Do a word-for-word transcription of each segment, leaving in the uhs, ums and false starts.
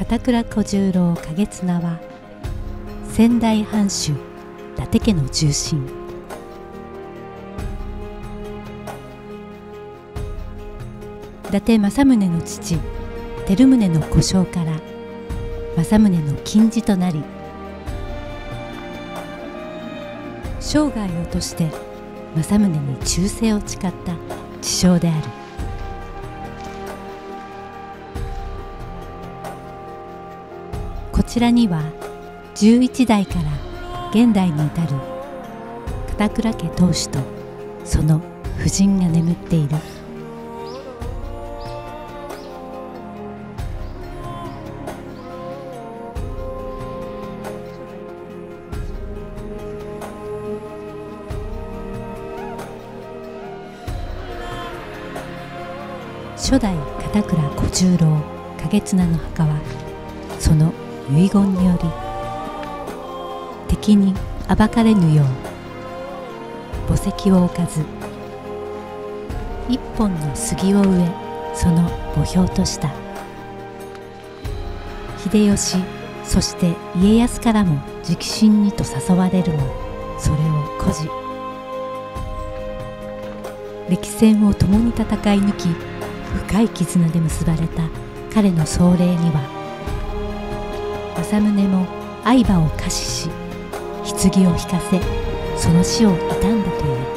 片倉小十郎景綱は仙台藩主伊達家の重臣。伊達政宗の父照宗の故障から政宗の近侍となり、生涯を賭して政宗に忠誠を誓った智将である。こちらにはじゅういち代から現代に至る片倉家当主とその夫人が眠っている。初代片倉小十郎景綱の墓はその遺言により敵に暴かれぬよう墓石を置かず一本の杉を植え、その墓標とした。秀吉そして家康からも直進にと誘われるも、それを固辞。歴戦を共に戦い抜き深い絆で結ばれた彼の壮麗には政宗も愛馬を貸しし、棺を引かせ、その死を悼んだという。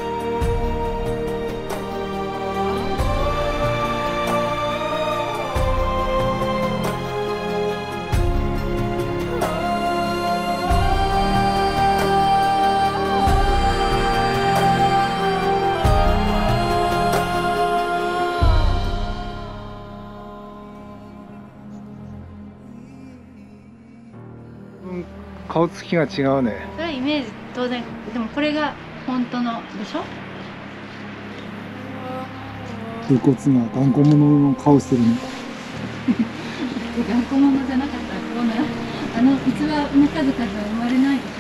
顔つきが違うね。それはイメージ当然。でもこれが本当のでしょ。露骨な頑固者の顔してるね。頑固者じゃなかったらこうなら、あの逸話の数々は生まれないでしょ。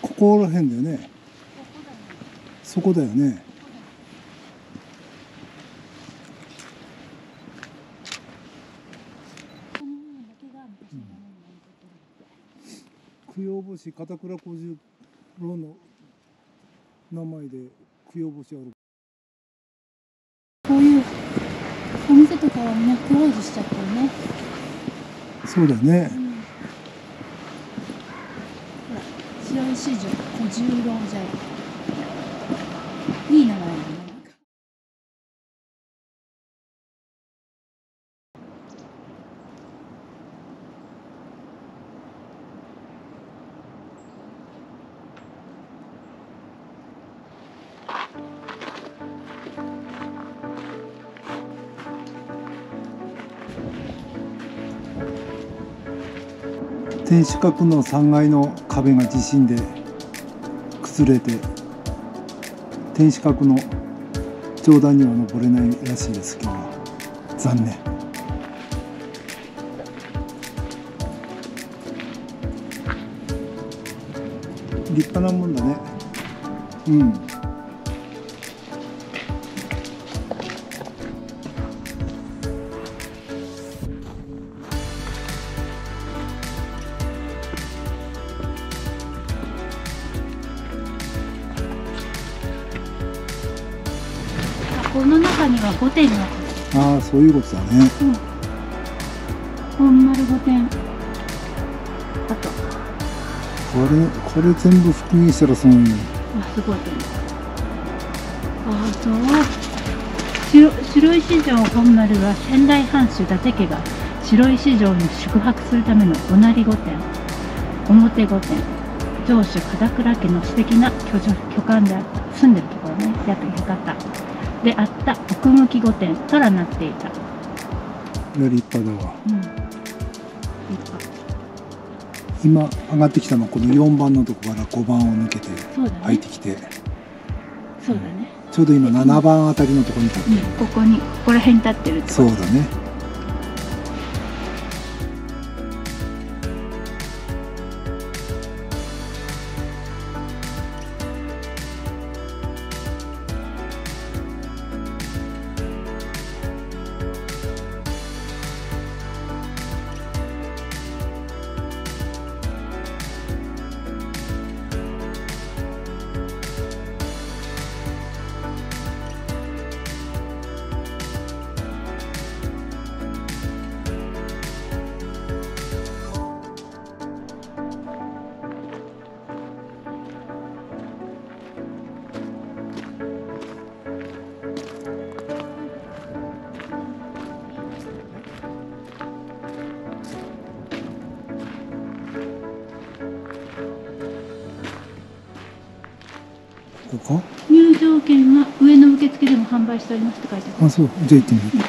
ここら辺だよね。そこだよね。供養墓誌、片倉小十郎の名前で供養墓誌ある。こういうお店とかはみんなクローズしちゃったよね。そうだね。うん、白石城小十郎じゃいい名前だね。天守閣のさんがいの壁が地震で崩れて、天守閣の上段には登れないらしいですけど、残念。立派なもんだね。うん、この中には御殿が。ああ、そういうことだね。うん、本丸御殿。あと。これ、これ全部復元したらすごいね。あ、すごいと思う。あと、白石城本丸は仙台藩主伊達家が白石城に宿泊するための御成御殿、表御殿、城主片倉家の私的な居館で住んでるところね、やってよかった。であった奥向き御殿からなっていた。立派だわ。うん、立派。今上がってきたのはこのよんばんのとこからごばんを抜けて入ってきて。そうだね。そうだね。ちょうど今ななばんあたりのところに立ってる、うん、ここにここら辺に立ってるってこと。そうだね。ここ入場券は上の受付でも販売しておりますって書いてある。あ、そう。じゃあ行ってみよ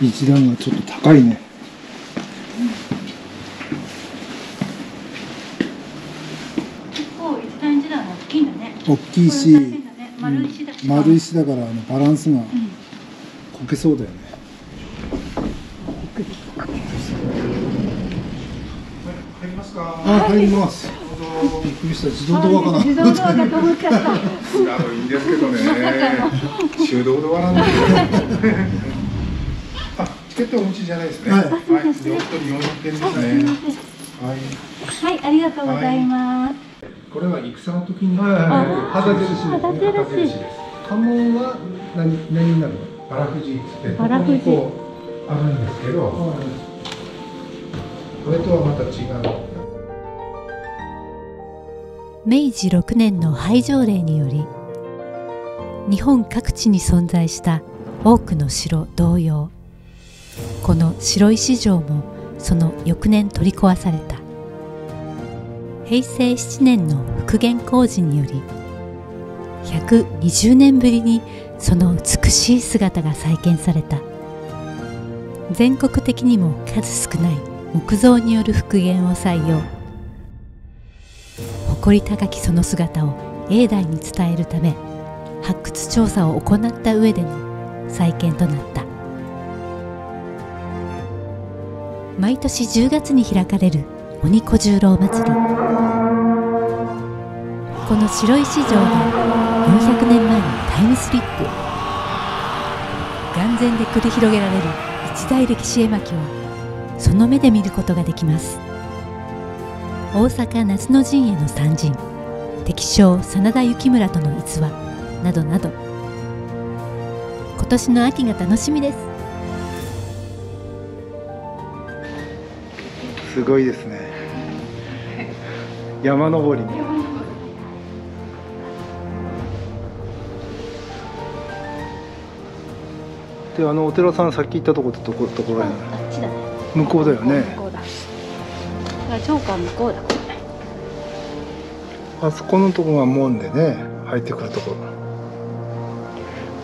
う。一段がちょっと高いね。うん、結構一段一段大きいんだね。大きいし、ね、丸石だ、うん、丸石だからあのバランスがこけそうだよね。うん、入りますか。あ、入ります。びっくりした。自動ドアかな。自動ドアだと思っちゃった。いいんですけどね。手動ドアなんですよ。あ、チケットお持ちじゃないですね。はい。よんひゃくえんですね。はい。はい、ありがとうございます。これは戦の時に旗印です。旗印です。家紋は何何になるの？バラフジってここにこうあるんですけど、これとはまた違う。めいじろくねんの廃城令により日本各地に存在した多くの城同様、この白石城もその翌年取り壊された。へいせいしちねんの復元工事によりひゃくにじゅうねんぶりにその美しい姿が再建された。全国的にも数少ない木造による復元を採用。誇り高きその姿を永代に伝えるため発掘調査を行った上での再建となった。毎年じゅうがつに開かれる鬼小十郎祭り、この白石城がよんひゃくねんまえにタイムスリップ、眼前で繰り広げられる一大歴史絵巻をその目で見ることができます。大阪夏の陣への参陣、敵将真田幸村との逸話などなど、今年の秋が楽しみです。すごいですね。山登りに。で、あのお寺さんさっき行ったとことところところやな。あっちだね。向こうだよね。城下向こうだ。あそこのとこが門でね、入ってくるところ。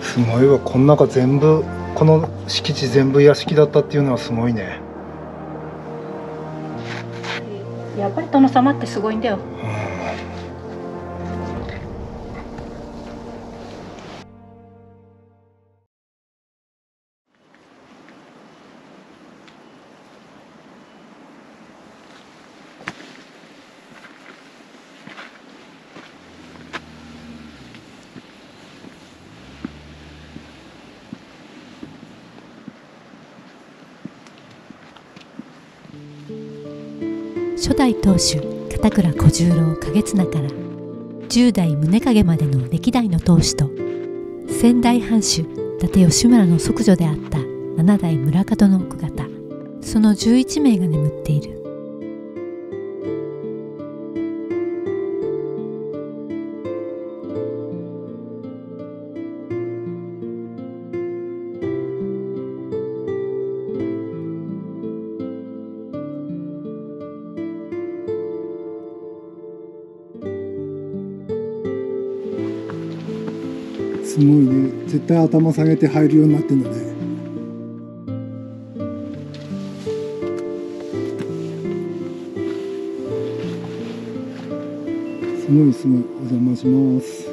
すごいわ、この中全部、この敷地全部屋敷だったっていうのはすごいね。やっぱり殿様ってすごいんだよ。初代当主片倉小十郎景綱からじゅうだい宗景までの歴代の当主と先代藩主伊達義村の即女であったななだい村門の奥方、そのじゅういちめいが眠っている。すごいね。絶対頭下げて入るようになってんだね。すごいすごい、お邪魔します。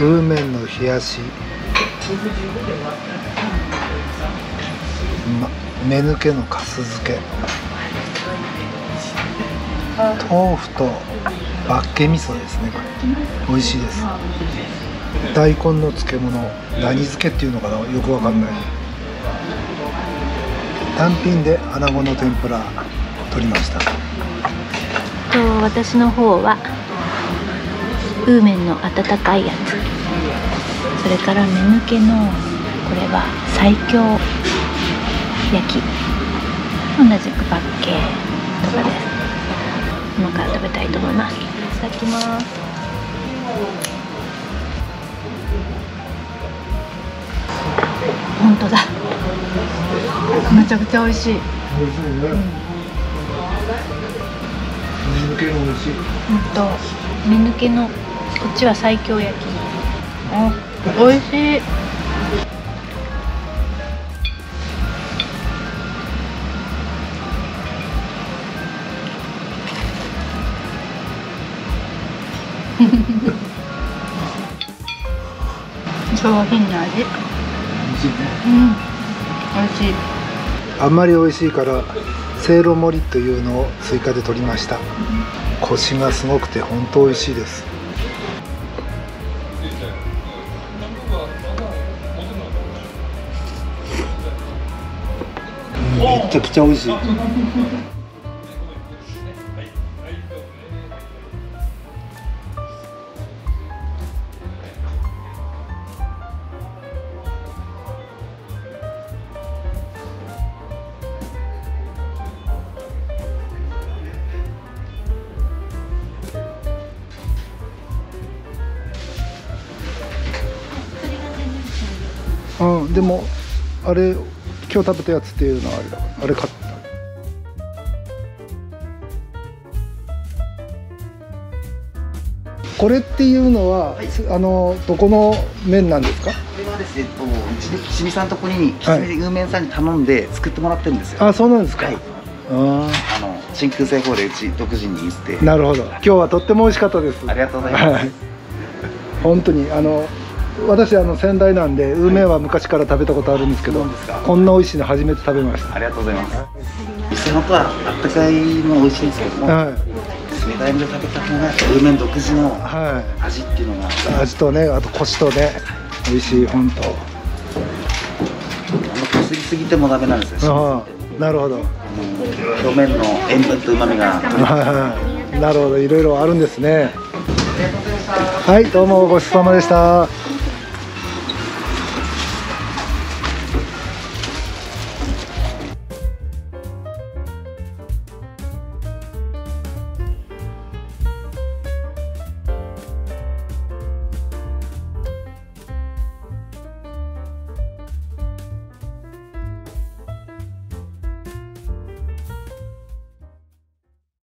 ウーメンの冷やし、目抜けのかす漬け、豆腐とバッケ味噌ですね。これ美味しいです。大根の漬物、何漬けっていうのかな、よくわかんない。単品で穴子の天ぷら取りました。と私の方はウーメンの温かいやつ、それから目抜けのこれは西京焼き、同じくパッケとかです。今から食べたいと思います。いただきます。本当だ、めちゃくちゃ美味しい。美味しいね、目抜けの美味しい。本当、目抜けのこっちは西京焼き。あ、美味しい。上品な味。美味しいね。うん。美味しい。あんまり美味しいからせいろ盛りというのを追加で取りました。うん、コシがすごくて本当美味しいです。めちゃくちゃ美味しい。うん、でもあれ今日食べたやつっていうのはあれだから、あれ買った。これっていうのは、はい、あのどこの麺なんですか？これはですね、えっと、しみさんとこに、はい、ウーメンさんに頼んで作ってもらってるんですよ。あ、そうなんですか。はい、ああの真空製法でうち独自にして。なるほど。今日はとっても美味しかったです。ありがとうございます。本当にあの私あの仙台なんで、ウーメンは昔から食べたことあるんですけど、こんな美味しいの初めて食べました。ありがとうございます。店の子はあったかいの美味しいんですけども、冷たいので食べたのがウーメン独自の味っていうのが、味とね、あとコシとね、美味しい。本当あのこすりすぎてもダメなんですよ。なるほど。表面の塩分と旨味が。なるほど、いろいろあるんですね。はい、どうもごちそうさまでした。